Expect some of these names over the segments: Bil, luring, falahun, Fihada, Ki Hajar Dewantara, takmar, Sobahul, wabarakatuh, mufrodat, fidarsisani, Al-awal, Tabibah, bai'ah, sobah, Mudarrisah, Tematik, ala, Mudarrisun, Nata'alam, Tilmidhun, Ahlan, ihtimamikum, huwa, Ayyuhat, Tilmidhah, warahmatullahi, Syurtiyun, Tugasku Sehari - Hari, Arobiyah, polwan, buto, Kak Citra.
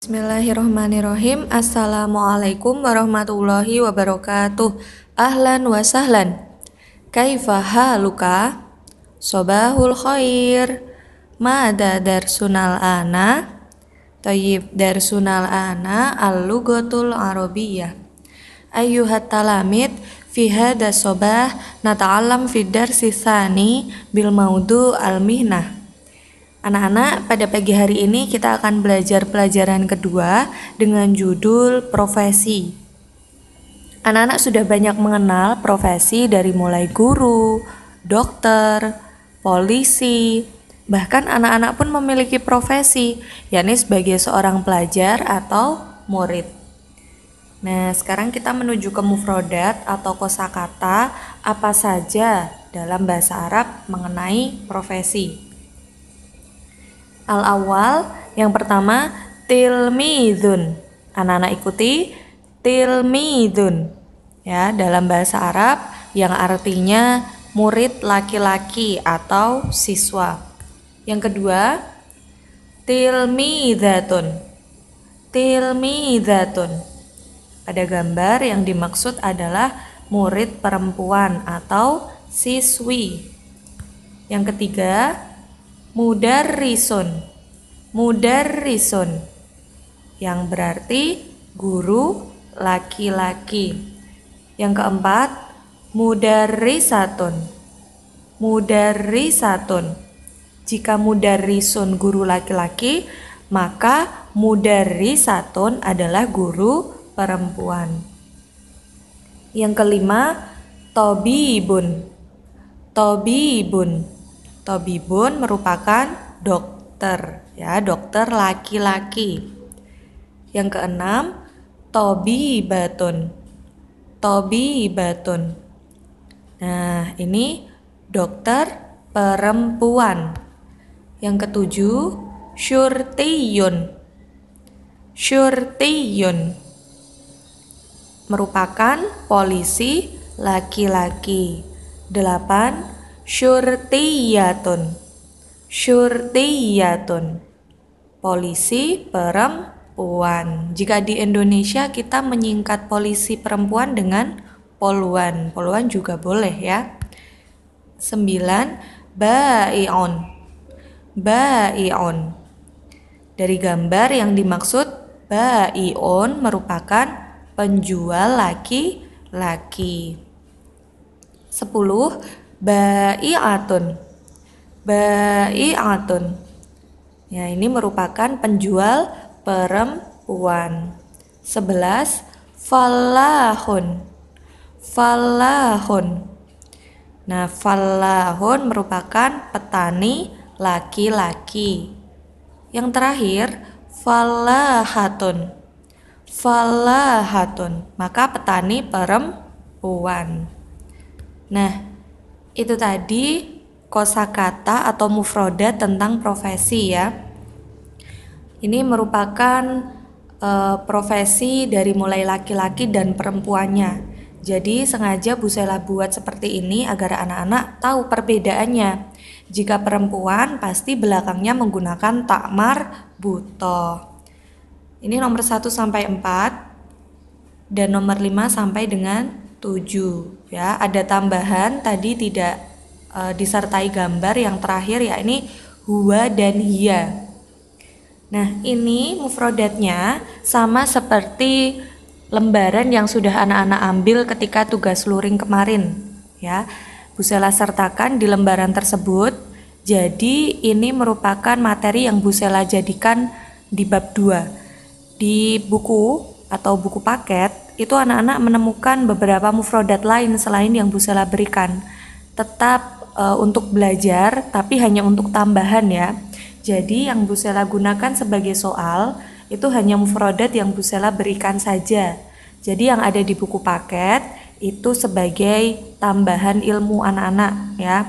Bismillahirrohmanirrohim. Assalamualaikum warahmatullahi wabarakatuh. Ahlan wasahlan. Kaifah haluka? Sobahul khair. Mada darsunal ana? Tayyib darsunal ana al-lugotul Arobiyah. Ayyuhat talamid Fihada sobah Nata'alam fidarsisani Bil maudu al-mihna. Anak-anak, pada pagi hari ini kita akan belajar pelajaran kedua dengan judul profesi. Anak-anak sudah banyak mengenal profesi dari mulai guru, dokter, polisi, bahkan anak-anak pun memiliki profesi, yakni sebagai seorang pelajar atau murid. Nah, sekarang kita menuju ke mufrodat atau kosakata apa saja dalam bahasa Arab mengenai profesi. Al-awal, yang pertama Tilmidhun. Anak-anak ikuti Tilmidhun, ya, dalam bahasa Arab yang artinya murid laki-laki atau siswa. Yang kedua Tilmidhatun. Tilmidhatun, pada gambar yang dimaksud adalah murid perempuan atau siswi. Yang ketiga Mudarrisun. Mudarrisun, yang berarti guru laki-laki. Yang keempat Mudarrisatun. Mudarrisatun, jika mudarrisun guru laki-laki, maka mudarrisatun adalah guru perempuan. Yang kelima Tabibun. Tabibun, Tabibun merupakan dokter, ya, dokter laki-laki. Yang keenam Tabibatun. Tabibatun, nah ini dokter perempuan. Yang ketujuh Syurtiyun. Syurtiyun merupakan polisi laki-laki. 8 Syurtiyatun. Syurtiyatun, polisi perempuan. Jika di Indonesia kita menyingkat polisi perempuan dengan polwan. Polwan juga boleh, ya. 9 Bai'un. Bai'un, dari gambar yang dimaksud Bai'un merupakan penjual laki-laki. 10 Bai'atun. Bai'atun, ya, ini merupakan penjual perempuan. 11 Falahun. Falahun, nah falahun merupakan petani laki-laki. Yang terakhir Falahatun. Falahatun, maka petani perempuan. Nah, itu tadi kosakata atau mufrodat tentang profesi, ya. Ini merupakan profesi dari mulai laki-laki dan perempuannya. Jadi sengaja Bu Sela buat seperti ini agar anak-anak tahu perbedaannya. Jika perempuan pasti belakangnya menggunakan takmar buto. Ini nomor 1 sampai 4 dan nomor 5 sampai dengan 7, ya. Ada tambahan tadi tidak disertai gambar yang terakhir, yakni huwa dan hiya. Nah, ini mufrodatnya sama seperti lembaran yang sudah anak-anak ambil ketika tugas luring kemarin, ya. Bu Sela sertakan di lembaran tersebut. Jadi ini merupakan materi yang Bu Sela jadikan di bab 2. Di buku atau buku paket itu anak-anak menemukan beberapa mufrodat lain selain yang Bu Sela berikan. Tetap untuk belajar, tapi hanya untuk tambahan, ya. Jadi yang Bu Sela gunakan sebagai soal itu hanya mufrodat yang Bu Sela berikan saja. Jadi yang ada di buku paket itu sebagai tambahan ilmu anak-anak, ya.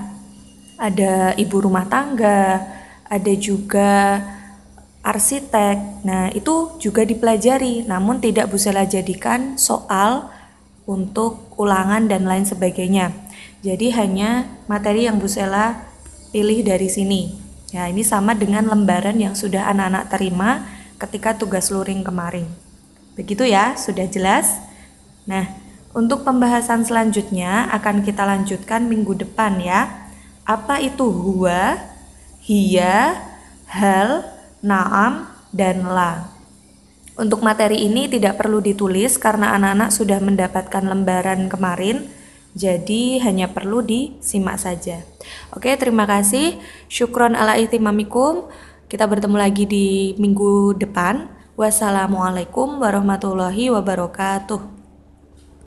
Ada ibu rumah tangga, ada juga arsitek. Nah, itu juga dipelajari, namun tidak Bu Sela jadikan soal untuk ulangan dan lain sebagainya. Jadi hanya materi yang Bu Sela pilih dari sini. Ya, ini sama dengan lembaran yang sudah anak-anak terima ketika tugas luring kemarin. Begitu ya, sudah jelas? Nah, untuk pembahasan selanjutnya akan kita lanjutkan minggu depan ya. Apa itu huwa, hiya, hal, na'am, dan la. Untuk materi ini tidak perlu ditulis karena anak-anak sudah mendapatkan lembaran kemarin, jadi hanya perlu disimak saja. Oke, terima kasih. Syukron ala ihtimamikum. Kita bertemu lagi di minggu depan. Wassalamualaikum warahmatullahi wabarakatuh.